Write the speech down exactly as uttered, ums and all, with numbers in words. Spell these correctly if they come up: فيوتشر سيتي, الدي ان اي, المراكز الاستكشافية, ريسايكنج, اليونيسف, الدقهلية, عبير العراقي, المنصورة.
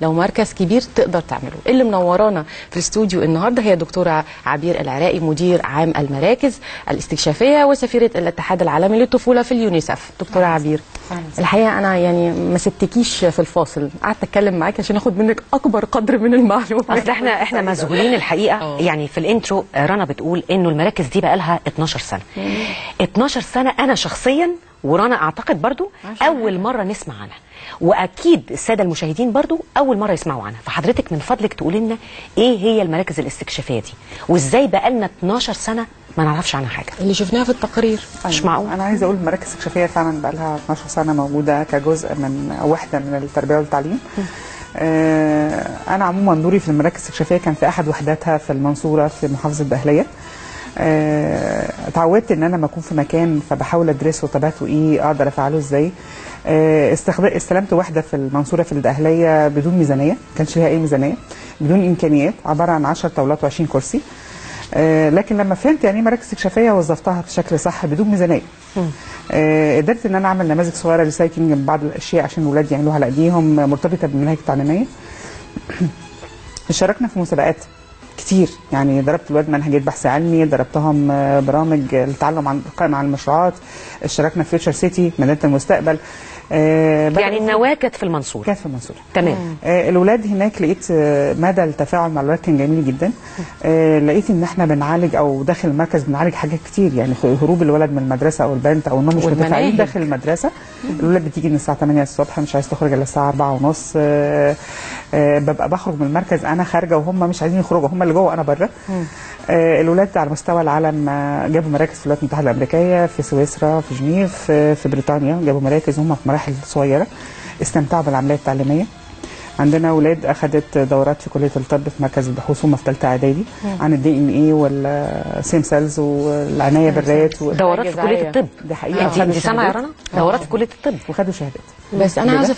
لو مركز كبير تقدر تعمله. اللي منورانا في الاستوديو النهارده هي الدكتوره عبير العراقي، مدير عام المراكز الاستكشافيه وسفيره الاتحاد العالمي للطفوله في اليونيسف. دكتوره عبير، الحقيقه انا يعني ما سبتكيش في الفاصل، قعدت اتكلم معاك عشان اخد منك اكبر قدر من المعلومات. اصل احنا احنا مشغولين الحقيقه. أوه. يعني في الانترو رنا بتقول انه المراكز دي بقى لها اتناشر سنه. مم. اتناشر سنه انا شخصيا ورانا اعتقد برضو عشان. اول مره نسمع عنها، واكيد الساده المشاهدين برضو اول مره يسمعوا عنها. فحضرتك من فضلك تقول لنا ايه هي المراكز الاستكشافيه دي وازاي بقى لنا اتناشر سنه ما نعرفش عنها حاجه؟ اللي شفناها في التقرير مش معقول. انا عايزه اقول المراكز الاستكشافيه فعلا بقى لها اتناشر سنه موجوده كجزء من وحده من التربيه والتعليم. آه انا عموما دوري في المراكز الاستكشافيه كان في احد وحداتها في المنصوره في محافظه الدقهلية. اتعودت أه، ان انا لما اكون في مكان فبحاول ادرسه طبيعته ايه، اقدر افعله ازاي. أه، استلمت واحده في المنصوره في الدقهلية بدون ميزانيه، ما كانش ليها اي ميزانيه، بدون امكانيات، عباره عن عشر طاولات وعشرين كرسي. أه، لكن لما فهمت يعني ايه مراكز استكشافيه وظفتها بشكل صح بدون ميزانيه. أه، قدرت ان انا اعمل نماذج صغيره ريسايكنج ببعض الاشياء عشان الاولاد يعملوها على ايديهم، مرتبطه بالمناهج التعليميه. شاركنا في مسابقات كتير، يعني ضربت الولاد منهجية بحث علمي، ضربتهم برامج التعلم عن القائم على المشروعات، اشتركنا في فيوتشر سيتي مدينة المستقبل. آه يعني النواه كانت في المنصورة. كانت في المنصورة، تمام. آه الولاد هناك لقيت آه مدى التفاعل مع الولاد كان جميل جدا. آه لقيت ان احنا بنعالج او داخل المركز بنعالج حاجات كتير، يعني هروب الولد من المدرسه او البنت او انهم مش متفاعلين داخل المدرسه. الولاد بتيجي من الساعه تمانية الصبح مش عايز تخرج الا الساعه اربعة وتلاتين. آه آه ببقى بخرج من المركز انا خارجه وهم مش عايزين يخرجوا، هم اللي جوه انا بره. آه الولاد على مستوى العالم جابوا مراكز في الولايات المتحده الامريكيه، في سويسرا، في جنيف، آه في بريطانيا، جابوا مراكز هم في مراحل صغيره. استمتعوا بالعمليه التعليميه. عندنا اولاد اخذت دورات في كليه الطب في مركز البحوث هم في ثالثه اعدادي عن الدي ان اي والسيم سيلز والعنايه بالرات و... دورات في كليه الطب. ده حقيقي انت سامعه يا رنا؟ دورات في كليه الطب وخدوا شهادات. بس انا عايزه